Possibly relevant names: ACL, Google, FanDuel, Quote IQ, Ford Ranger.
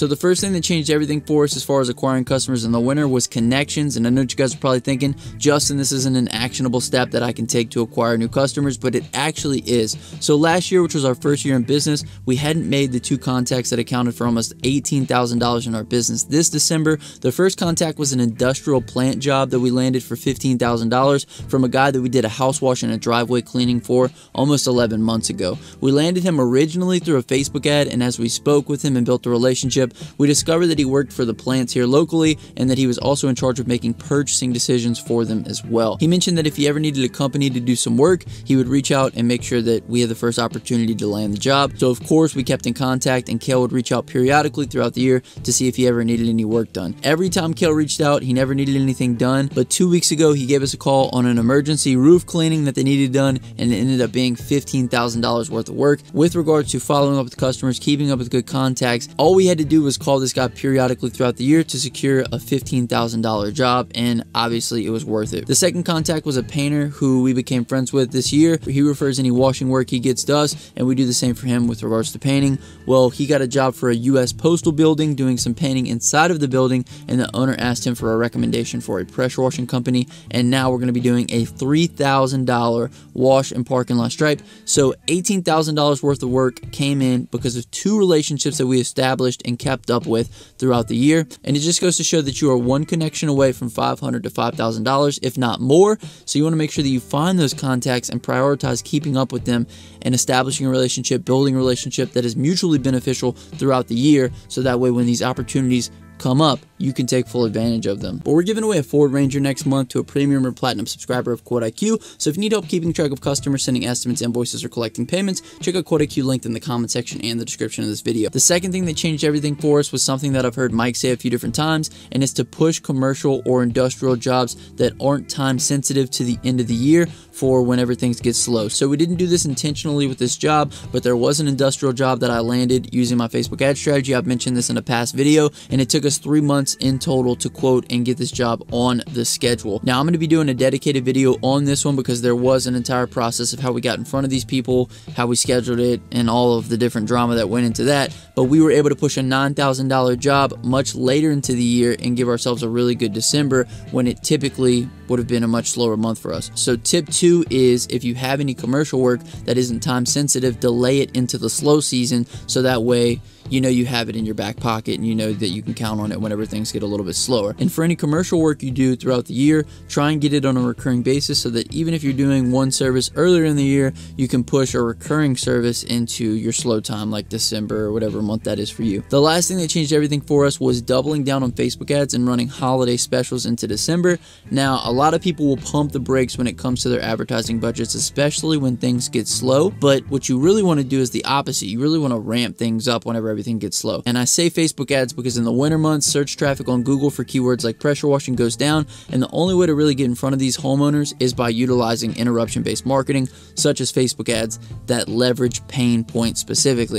So the first thing that changed everything for us as far as acquiring customers in the winter was connections. And I know what you guys are probably thinking, Justin, this isn't an actionable step that I can take to acquire new customers, but it actually is. So last year, which was our first year in business, we hadn't made the two contacts that accounted for almost $18,000 in our business. This December, the first contact was an industrial plant job that we landed for $15,000 from a guy that we did a house wash and a driveway cleaning for almost 11 months ago. We landed him originally through a Facebook ad, and as we spoke with him and built a relationship, we discovered that he worked for the plants here locally and that he was also in charge of making purchasing decisions for them as well. He mentioned that if he ever needed a company to do some work, he would reach out and make sure that we had the first opportunity to land the job. So of course we kept in contact, and Cale would reach out periodically throughout the year to see if he ever needed any work done. Every time Cale reached out, he never needed anything done, but 2 weeks ago he gave us a call on an emergency roof cleaning that they needed done, and it ended up being $15,000 worth of work. With regards to following up with customers, keeping up with good contacts, all we had to do was call this guy periodically throughout the year to secure a $15,000 job, and obviously it was worth it. The second contact was a painter who we became friends with this year. He refers any washing work he gets to us, and we do the same for him with regards to painting. Well, he got a job for a U.S. postal building doing some painting inside of the building, and the owner asked him for a recommendation for a pressure washing company, and now we're going to be doing a $3,000 wash and parking lot stripe. So $18,000 worth of work came in because of two relationships that we established and kept up with throughout the year. And it just goes to show that you are one connection away from $500 to $5,000, if not more. So you want to make sure that you find those contacts and prioritize keeping up with them and establishing a relationship, building a relationship that is mutually beneficial throughout the year. So that way when these opportunities come up, you can take full advantage of them. But we're giving away a Ford Ranger next month to a premium or platinum subscriber of Quote IQ. So if you need help keeping track of customers, sending estimates, invoices, or collecting payments, check out Quote IQ linked in the comment section and the description of this video. The second thing that changed everything for us was something that I've heard Mike say a few different times, and it's to push commercial or industrial jobs that aren't time sensitive to the end of the year for whenever things get slow. So we didn't do this intentionally with this job, but there was an industrial job that I landed using my Facebook ad strategy. I've mentioned this in a past video, and it took us 3 months in total to quote and get this job on the schedule. Now I'm going to be doing a dedicated video on this one because there was an entire process of how we got in front of these people, how we scheduled it, and all of the different drama that went into that. But we were able to push a $9,000 job much later into the year and give ourselves a really good December when it typically would have been a much slower month for us. So tip 2 is, if you have any commercial work that isn't time sensitive, delay it into the slow season so that way you know you have it in your back pocket and you know that you can count on it whenever things get a little bit slower. And for any commercial work you do throughout the year, try and get it on a recurring basis so that even if you're doing one service earlier in the year, you can push a recurring service into your slow time like December or whatever month that is for you. The last thing that changed everything for us was doubling down on Facebook ads and running holiday specials into December. Now, a lot of people will pump the brakes when it comes to their advertising budgets, especially when things get slow. But what you really want to do is the opposite. You really want to ramp things up whenever everything gets slow. And I say Facebook ads because in the winter months, search traffic on Google for keywords like pressure washing goes down, and the only way to really get in front of these homeowners is by utilizing interruption-based marketing, such as Facebook ads that leverage pain points specifically.